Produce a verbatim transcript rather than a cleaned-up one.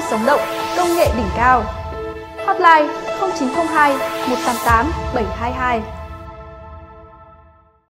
không sống động, công nghệ đỉnh cao. Hotline chín không hai một tám tám bảy hai hai.